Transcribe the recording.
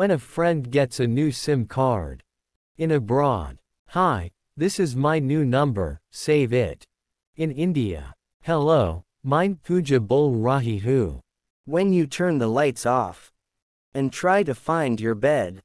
When a friend gets a new SIM card. In abroad. Hi, this is my new number, save it. In India. Hello, mine Pooja bol rahi hu. When you turn the lights off and try to find your bed,